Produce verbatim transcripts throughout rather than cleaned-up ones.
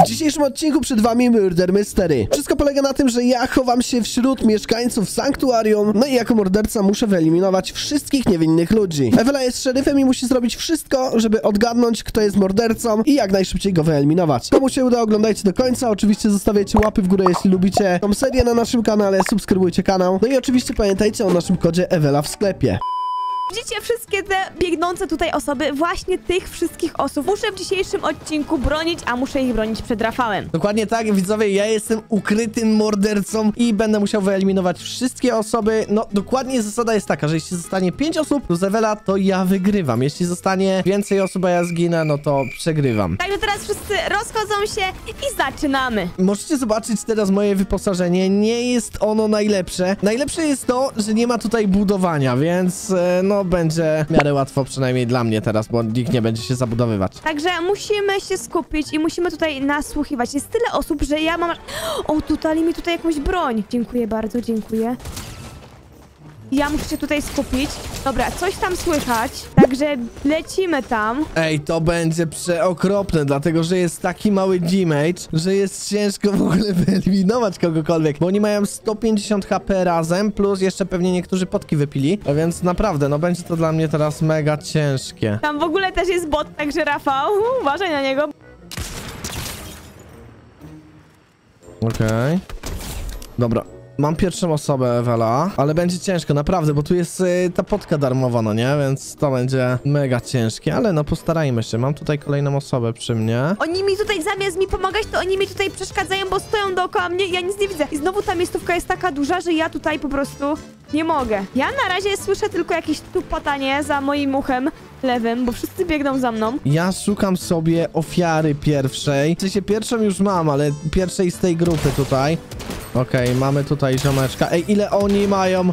W dzisiejszym odcinku przed wami Murder Mystery. Wszystko polega na tym, że ja chowam się wśród mieszkańców Sanktuarium, no i jako morderca muszę wyeliminować wszystkich niewinnych ludzi. Ewela jest szeryfem i musi zrobić wszystko, żeby odgadnąć, kto jest mordercą i jak najszybciej go wyeliminować. Komu się uda, oglądajcie do końca, oczywiście zostawiajcie łapy w górę, jeśli lubicie tą serię na naszym kanale, subskrybujcie kanał, no i oczywiście pamiętajcie o naszym kodzie Ewela w sklepie. Widzicie wszystkie te biegnące tutaj osoby, właśnie tych wszystkich osób muszę w dzisiejszym odcinku bronić, a muszę ich bronić przed Rafałem. Dokładnie tak, widzowie, ja jestem ukrytym mordercą i będę musiał wyeliminować wszystkie osoby. No, dokładnie zasada jest taka, że jeśli zostanie pięć osób plus Ewela, to ja wygrywam. Jeśli zostanie więcej osób, a ja zginę, no to przegrywam. Także teraz wszyscy rozchodzą się i zaczynamy. Możecie zobaczyć teraz moje wyposażenie, nie jest ono najlepsze. Najlepsze jest to, że nie ma tutaj budowania, więc no będzie w miarę łatwo, przynajmniej dla mnie teraz, bo nikt nie będzie się zabudowywać. Także musimy się skupić i musimy tutaj nasłuchiwać. Jest tyle osób, że ja mam... O, dodali mi tutaj jakąś broń. Dziękuję bardzo, dziękuję. Ja muszę się tutaj skupić. Dobra, coś tam słychać, także lecimy tam. Ej, to będzie przeokropne, dlatego że jest taki mały G-mage, że jest ciężko w ogóle wyeliminować kogokolwiek, bo oni mają sto pięćdziesiąt HP razem, plus jeszcze pewnie niektórzy potki wypili, a więc naprawdę, no będzie to dla mnie teraz mega ciężkie. Tam w ogóle też jest bot, także Rafał, uważaj na niego. Okej. Okay. Dobra. Mam pierwszą osobę, Ewela, ale będzie ciężko, naprawdę, bo tu jest y, ta potka darmowa, no nie? Więc to będzie mega ciężkie, ale no postarajmy się. Mam tutaj kolejną osobę przy mnie. Oni mi tutaj, zamiast mi pomagać, to oni mi tutaj przeszkadzają, bo stoją dookoła mnie i ja nic nie widzę. I znowu ta miejscówka jest taka duża, że ja tutaj po prostu nie mogę. Ja na razie słyszę tylko jakieś tupotanie za moim uchem lewym, bo wszyscy biegną za mną. Ja szukam sobie ofiary pierwszej. W sensie pierwszą już mam, ale pierwszej z tej grupy tutaj. Okej, okay, mamy tutaj ziomeczka. Ej, ile oni mają...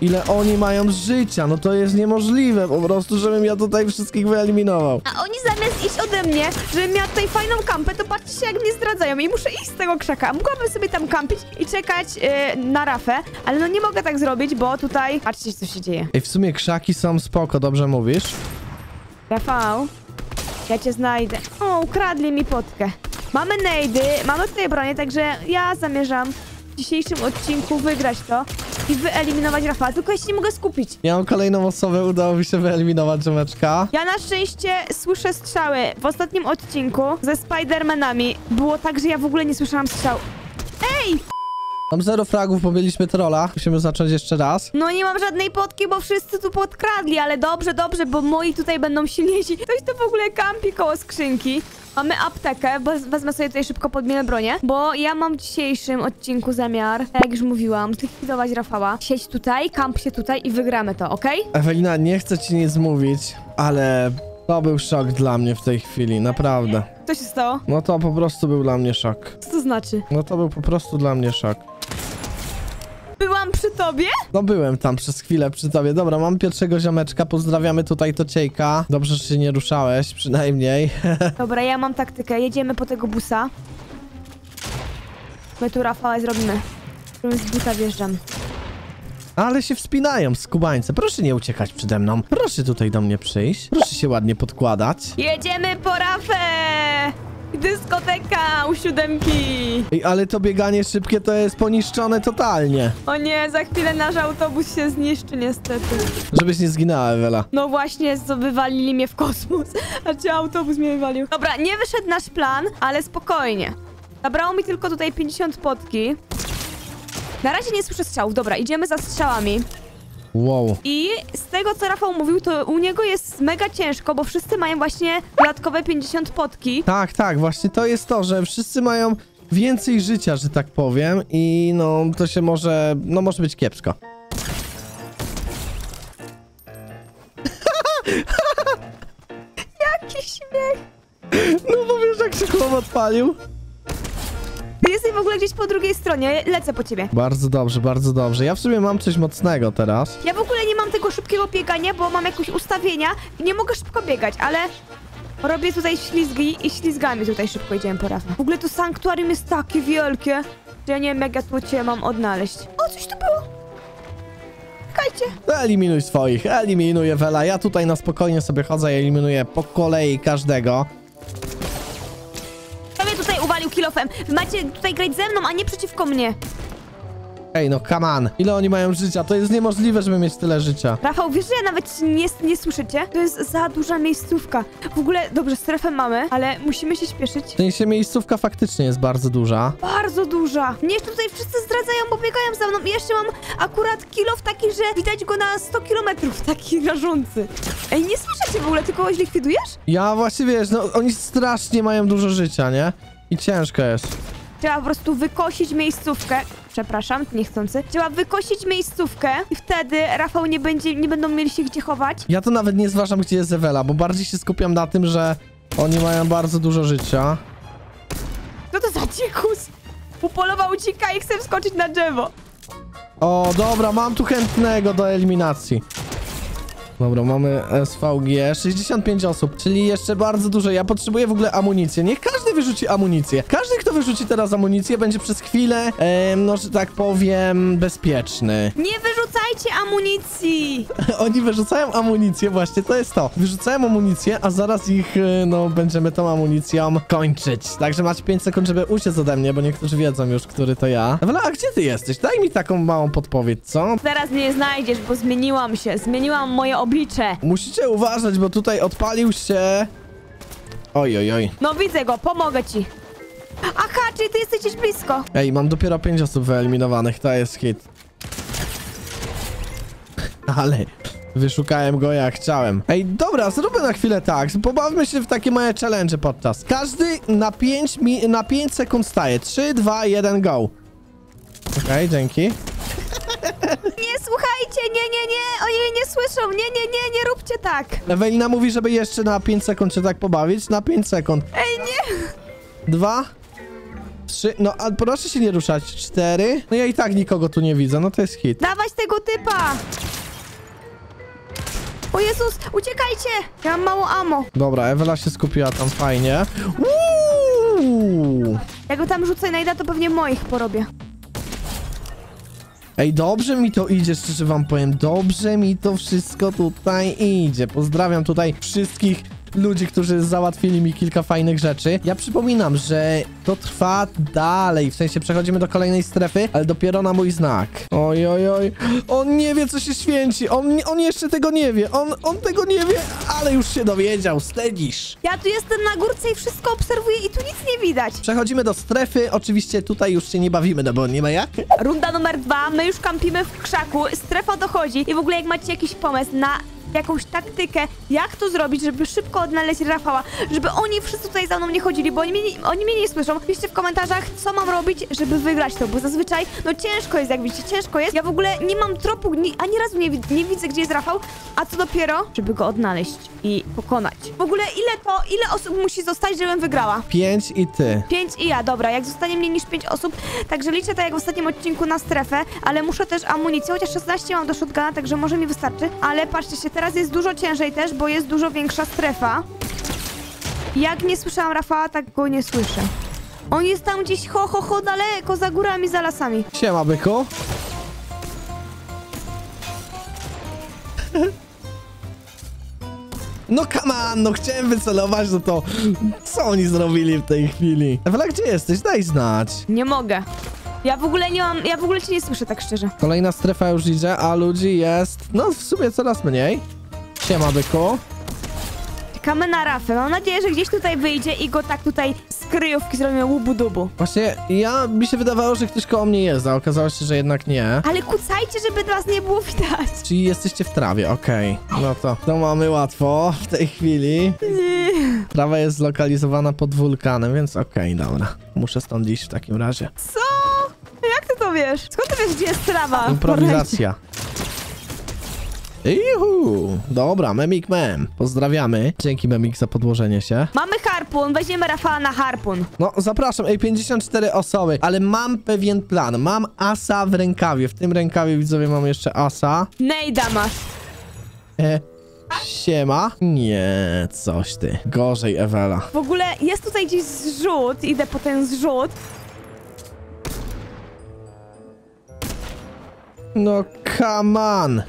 Ile oni mają życia? No to jest niemożliwe po prostu, żebym ja tutaj wszystkich wyeliminował. A oni zamiast iść ode mnie, żebym miała tutaj fajną kampę, to patrzcie się jak mnie zdradzają i muszę iść z tego krzaka. Mogłabym sobie tam kampić i czekać yy, na Rafę, ale no nie mogę tak zrobić, bo tutaj... Patrzcie co się dzieje. Ej, w sumie krzaki są spoko, dobrze mówisz? Rafał, ja cię znajdę. O, ukradli mi potkę. Mamy nejdy, mamy tutaj bronię, także ja zamierzam w dzisiejszym odcinku wygrać to i wyeliminować Rafała, tylko ja się nie mogę skupić. Ja mam kolejną osobę, udało mi się wyeliminować rzemeczka. Ja na szczęście słyszę strzały. W ostatnim odcinku ze Spidermanami było tak, że ja w ogóle nie słyszałam strzał. Ej! Mam zero fragów, bo mieliśmy trolla. Musimy zacząć jeszcze raz. No nie mam żadnej potki, bo wszyscy tu podkradli, ale dobrze, dobrze, bo moi tutaj będą silniejsi. Ktoś to w ogóle kampi koło skrzynki. Mamy aptekę, bo wezmę sobie tutaj szybko podmienę bronię, bo ja mam w dzisiejszym odcinku zamiar, jak już mówiłam, zlikwidować Rafała. Siedź tutaj, kamp się tutaj i wygramy to, okej? Okay? Ewelina, nie chcę ci nic mówić, ale to był szok dla mnie w tej chwili, naprawdę. Co się stało? No to po prostu był dla mnie szok. Co to znaczy? No to był po prostu dla mnie szok. Byłam przy tobie? No byłem tam przez chwilę przy tobie. Dobra, mam pierwszego ziomeczka. Pozdrawiamy tutaj Tociejka. Dobrze, że się nie ruszałeś, przynajmniej. Dobra, ja mam taktykę. Jedziemy po tego busa. My tu Rafała zrobimy. Z buta wjeżdżam. Ale się wspinają skubańce. Proszę nie uciekać przede mną. Proszę tutaj do mnie przyjść. Proszę się ładnie podkładać. Jedziemy po Rafę! Dyskoteka u siódemki. Ej, ale to bieganie szybkie to jest poniszczone totalnie. O nie, za chwilę nasz autobus się zniszczy niestety. Żebyś nie zginęła, Ewela. No właśnie, wywalili mnie w kosmos. Znaczy autobus mnie wywalił. Dobra, nie wyszedł nasz plan, ale spokojnie. Zabrało mi tylko tutaj pięćdziesiąt potki. Na razie nie słyszę strzałów. Dobra, idziemy za strzałami. Wow. I z tego, co Rafał mówił, to u niego jest mega ciężko, bo wszyscy mają właśnie dodatkowe pięćdziesiąt potki. Tak, tak, właśnie to jest to, że wszyscy mają więcej życia, że tak powiem. I no, to się może, no może być kiepsko. Jaki śmiech. No bo wiesz, jak się chłop odpalił. Jesteś w ogóle gdzieś po drugiej stronie, lecę po ciebie. Bardzo dobrze, bardzo dobrze. Ja w sumie mam coś mocnego teraz. Ja w ogóle nie mam tego szybkiego biegania, bo mam jakieś ustawienia i nie mogę szybko biegać, ale robię tutaj ślizgi i ślizgami tutaj szybko idziemy po Rafę. W ogóle to sanktuarium jest takie wielkie, że ja nie wiem jak ja tu cię mam odnaleźć. O, coś tu było. Eliminuj swoich, eliminuję Ewela. Ja tutaj na spokojnie sobie chodzę i eliminuję po kolei każdego. Sobie tutaj uważam. wywalił kill-offem. Wy macie tutaj grać ze mną, a nie przeciwko mnie. Ej, no come on. Ile oni mają życia? To jest niemożliwe, żeby mieć tyle życia. Rafał, wiesz, że ja nawet nie, nie słyszycie? To jest za duża miejscówka. W ogóle, dobrze, strefę mamy, ale musimy się śpieszyć. W sensie miejscówka faktycznie jest bardzo duża. Bardzo duża. Mnie jeszcze tutaj wszyscy zdradzają, bo biegają za mną. I jeszcze mam akurat kill-off taki, że widać go na sto kilometrów. Taki rażący. Ej, nie słyszę cię w ogóle, tylko zlikwidujesz? Ja właśnie, wiesz, no oni strasznie mają dużo życia, nie? I ciężko jest. Trzeba po prostu wykosić miejscówkę. Przepraszam, niechcący. Trzeba wykosić miejscówkę i wtedy Rafał nie będzie, nie będą mieli się gdzie chować. Ja to nawet nie zważam, gdzie jest Ewela, bo bardziej się skupiam na tym, że oni mają bardzo dużo życia. No to za dzikus! Upolował dzika i chcę wskoczyć na drzewo. O, dobra, mam tu chętnego do eliminacji. Dobra, mamy S V G, sześćdziesiąt pięć osób, czyli jeszcze bardzo dużo. Ja potrzebuję w ogóle amunicję. Niech każdy wyrzuci amunicję. Każdy, kto wyrzuci teraz amunicję, będzie przez chwilę, e, no że tak powiem, bezpieczny. Nie wyrzucajcie amunicji! Oni wyrzucają amunicję, właśnie to jest to. Wyrzucają amunicję, a zaraz ich, no, będziemy tą amunicją kończyć. Także macie pięć sekund, żeby uciec ode mnie, bo niektórzy wiedzą już, który to ja. Ewela, a gdzie ty jesteś? Daj mi taką małą podpowiedź, co? Zaraz mnie znajdziesz, bo zmieniłam się. Zmieniłam moje oblicze. Liczę. Musicie uważać, bo tutaj odpalił się... Oj, oj, oj. No widzę go, pomogę ci. Aha, czyli ty jesteś już blisko. Ej, mam dopiero pięć osób wyeliminowanych, to jest hit. Ale... wyszukałem go jak chciałem. Ej, dobra, zróbmy na chwilę tak. Pobawmy się w takie małe challenge podczas. Każdy na pięć, mi na pięć sekund staje. trzy, dwa, jeden, go. Okej, dzięki. Nie słuchajcie, nie, nie, nie, oni mnie nie słyszą, nie, nie, nie, nie róbcie tak. Ewelina mówi, żeby jeszcze na pięć sekund się tak pobawić, na pięć sekund. Ej, nie. Dwa, trzy, no a proszę się nie ruszać, cztery. No ja i tak nikogo tu nie widzę, no to jest hit. Dawać tego typa. O Jezus, uciekajcie, ja mam mało ammo. Dobra, Ewela się skupiła tam fajnie. Uuu. Jak go tam rzucę i najda, to pewnie moich porobię. Ej, dobrze mi to idzie, szczerze wam powiem. Dobrze mi to wszystko tutaj idzie. Pozdrawiam tutaj wszystkich ludzi, którzy załatwili mi kilka fajnych rzeczy. Ja przypominam, że to trwa dalej. W sensie przechodzimy do kolejnej strefy, ale dopiero na mój znak. Oj, oj, oj. On nie wie, co się święci. On, on jeszcze tego nie wie. On, on tego nie wie, ale już się dowiedział. Stedzisz. Ja tu jestem na górce i wszystko obserwuję i tu nic nie widać. Przechodzimy do strefy. Oczywiście tutaj już się nie bawimy, no bo nie ma jak. Runda numer dwa. My już kampimy w krzaku. Strefa dochodzi. I w ogóle jak macie jakiś pomysł na... jakąś taktykę, jak to zrobić, żeby szybko odnaleźć Rafała, żeby oni wszyscy tutaj za mną nie chodzili, bo oni mnie, oni mnie nie słyszą. Piszcie w komentarzach, co mam robić, żeby wygrać to, bo zazwyczaj, no ciężko jest, jak widzicie, ciężko jest. Ja w ogóle nie mam tropu, ni, ani razu nie, nie widzę, gdzie jest Rafał, a co dopiero, żeby go odnaleźć i pokonać. W ogóle ile to, ile osób musi zostać, żebym wygrała? Pięć i ty. Pięć i ja, dobra, jak zostanie mniej niż pięć osób, także liczę tak jak w ostatnim odcinku na strefę, ale muszę też amunicję, chociaż szesnaście mam do shotguna, także może mi wystarczy, ale patrzcie się teraz. Teraz jest dużo ciężej też, bo jest dużo większa strefa. Jak nie słyszałam Rafała, tak go nie słyszę. On jest tam gdzieś ho, ho, ho, daleko, za górami, za lasami. Siema, byku. No come on, no chciałem wycelować, no to co oni zrobili w tej chwili? Ewela, gdzie jesteś? Daj znać. Nie mogę. Ja w ogóle nie mam, ja w ogóle cię nie słyszę, tak szczerze. Kolejna strefa już idzie, a ludzi jest, no w sumie coraz mniej. Siema, byku. Czekamy na Rafę. Mam nadzieję, że gdzieś tutaj wyjdzie i go tak tutaj z kryjówki zrobią łubu-dubu. Właśnie ja, mi się wydawało, że ktoś koło mnie jest, a okazało się, że jednak nie. Ale kucajcie, żeby was nie było widać. Czyli jesteście w trawie, okej. Okay. No to, to mamy łatwo w tej chwili. Trawa jest zlokalizowana pod wulkanem, więc okej, okay, dobra. Muszę stąd iść w takim razie. Co? Jak ty to wiesz? Skąd ty wiesz, gdzie jest trawa? Improwizacja. Juhu. Dobra, Memik Mem. Pozdrawiamy. Dzięki, Memik, za podłożenie się. Mamy harpun, weźmiemy Rafała na harpun. No, zapraszam, ej, pięćdziesiąt cztery osoby, ale mam pewien plan. Mam asa w rękawie. W tym rękawie, widzowie, mam jeszcze asa. Nejda masz. E Siema. Nie, coś ty. Gorzej, Ewela. W ogóle jest tutaj gdzieś zrzut. Idę po ten zrzut. No, come on.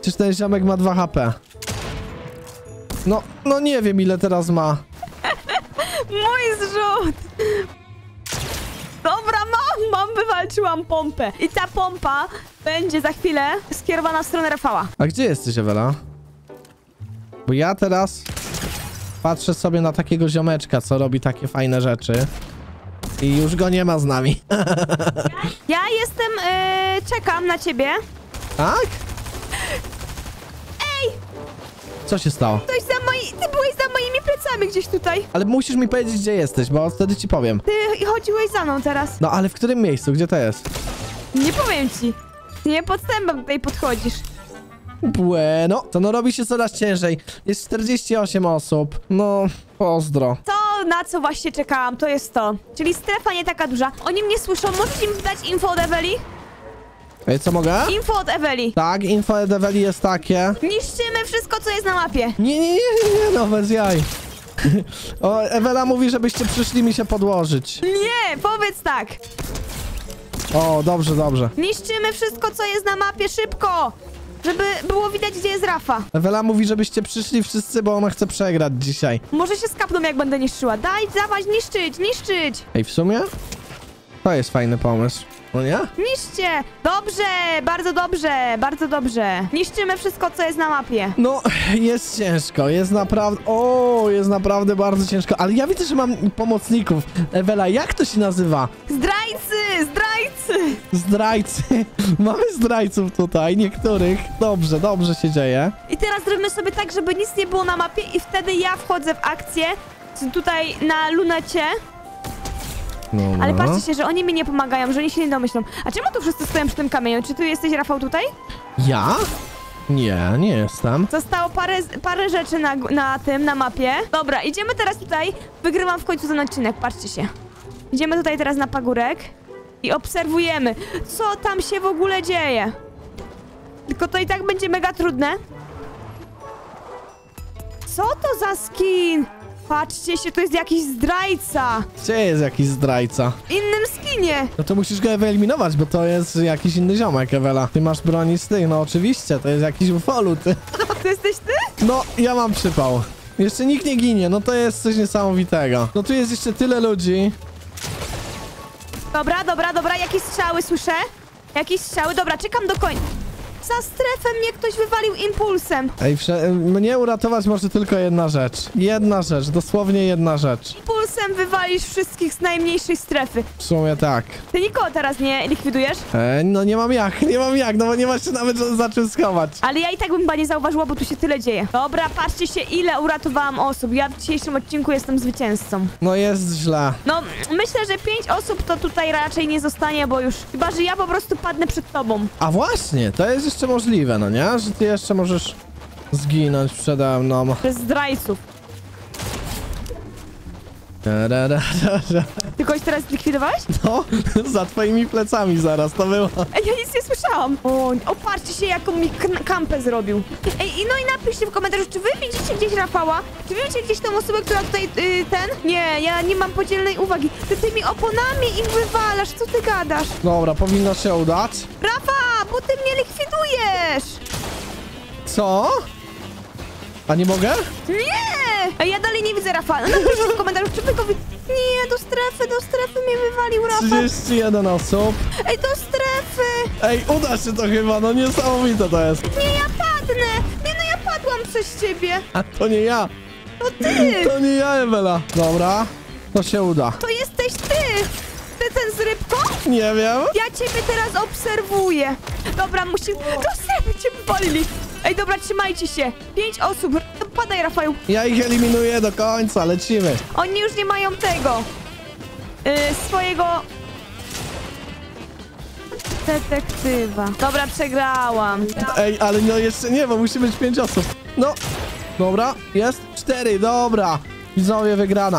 Przecież ten ziomek ma dwa HP. No, no nie wiem ile teraz ma. Mój zrzut! Dobra, mam, mam, wywalczyłam pompę. I ta pompa będzie za chwilę skierowana w stronę Rafała. A gdzie jesteś, Ewela? Bo ja teraz patrzę sobie na takiego ziomeczka, co robi takie fajne rzeczy. I już go nie ma z nami. Ja jestem... Yy, czekam na ciebie. Tak? Ej! Co się stało? Ktoś za moi... Ty byłeś za moimi plecami gdzieś tutaj. Ale musisz mi powiedzieć, gdzie jesteś, bo wtedy ci powiem. Ty chodziłeś za mną teraz. No ale w którym miejscu? Gdzie to jest? Nie powiem ci. Ty nie podstępem tutaj podchodzisz. Bueno. To no robi się coraz ciężej. Jest czterdzieści osiem osób. No, pozdro. Co? Na co właśnie czekałam, to jest to. Czyli strefa nie taka duża. Oni mnie słyszą, możesz im dać info od Eweli? Ej, co mogę? Info od Eweli. Tak, info od Eweli jest takie. Niszczymy wszystko, co jest na mapie. Nie, nie, nie, nie, no bez jaj. O, Ewela mówi, żebyście przyszli mi się podłożyć. Nie, powiedz tak. O, dobrze, dobrze. Niszczymy wszystko, co jest na mapie, szybko. Żeby było widać, gdzie jest Rafa. Ewela mówi, żebyście przyszli wszyscy, bo ona chce przegrać dzisiaj. Może się skapną, jak będę niszczyła. Daj, dawać, niszczyć, niszczyć. Ej, w sumie? To jest fajny pomysł. No nie? Niszcie! Dobrze, bardzo dobrze, bardzo dobrze. Niszczymy wszystko, co jest na mapie. No, jest ciężko, jest naprawdę... O, jest naprawdę bardzo ciężko. Ale ja widzę, że mam pomocników. Ewela, jak to się nazywa? Zdrajcy, zdrajcy! Zdrajcy. Mamy zdrajców tutaj, niektórych. Dobrze, dobrze się dzieje. I teraz zrobimy sobie tak, żeby nic nie było na mapie i wtedy ja wchodzę w akcję tutaj na lunecie. Dobra. Ale patrzcie się, że oni mi nie pomagają, że oni się nie domyślą. A czemu tu wszyscy stoją przy tym kamieniu? Czy tu jesteś, Rafał, tutaj? Ja? Nie, nie jestem. Zostało parę, parę rzeczy na, na tym, na mapie. Dobra, idziemy teraz tutaj. Wygrywam w końcu ten odcinek, patrzcie się. Idziemy tutaj teraz na pagórek i obserwujemy, co tam się w ogóle dzieje. Tylko to i tak będzie mega trudne. Co to za skin? Patrzcie się, to jest jakiś zdrajca. Gdzie jest jakiś zdrajca? W innym skinie. No to musisz go wyeliminować, bo to jest jakiś inny ziomek, Ewela. Ty masz broni z tych, no oczywiście, to jest jakiś ufolut. To jesteś ty? No, ja mam przypał. Jeszcze nikt nie ginie, no to jest coś niesamowitego. No tu jest jeszcze tyle ludzi. Dobra, dobra, dobra, jakieś strzały słyszę. Jakieś strzały, dobra, czekam do końca. Za strefę mnie ktoś wywalił impulsem. Ej, mnie uratować może tylko jedna rzecz. Jedna rzecz, dosłownie jedna rzecz. Impulsem wywalisz wszystkich z najmniejszej strefy. W sumie tak. Ty nikogo teraz nie likwidujesz? Ej, no nie mam jak, nie mam jak, no bo nie ma się nawet za czym schować. Ale ja i tak bym chyba nie zauważyła, bo tu się tyle dzieje. Dobra, patrzcie się, ile uratowałam osób. Ja w dzisiejszym odcinku jestem zwycięzcą. No jest źle. No, myślę, że pięć osób to tutaj raczej nie zostanie, bo już... Chyba, że ja po prostu padnę przed tobą. A właśnie, to jest jeszcze możliwe, no nie? Że ty jeszcze możesz zginąć przede mną. Przez zdrajców. Da, da, da, da. Ty kogoś teraz zlikwidowałeś? No, za twoimi plecami zaraz to było. Ej, ja nic nie słyszałam. O, oparcie się, jaką mi kampę zrobił. Ej, no i napiszcie w komentarzu, czy wy widzicie gdzieś Rafała? Czy wy widzicie gdzieś tą osobę, która tutaj, yy, ten? Nie, ja nie mam podzielnej uwagi. Ty tymi oponami im wywalasz, co ty gadasz? Dobra, powinno się udać. Rafa, bo ty mnie likwidujesz! Co? A nie mogę? Nie! Ja dalej nie widzę Rafała. Napiszcie w komentarzu, czy wy go wi... Nie, do strefy, do strefy mnie wywalił Rafał. trzydzieści jeden osób. Ej, do strefy! Ej, uda się to chyba, no niesamowite to jest. Nie, ja padnę! Nie, no ja padłam przez ciebie. A to nie ja. To ty! To nie ja, Ewela. Dobra, to się uda. To jesteś ty! Ty ten z rybką? Nie wiem. Ja ciebie teraz obserwuję. Dobra, musimy... Do strefy cię wywalili. Ej, dobra, trzymajcie się. Pięć osób. Padaj, Rafał. Ja ich eliminuję do końca, lecimy. Oni już nie mają tego. Yy, swojego... Detektywa. Dobra, przegrałam. Ej, ale no jeszcze nie, bo musi być pięć osób. No, dobra, jest cztery, dobra. Widzowie, wygrana.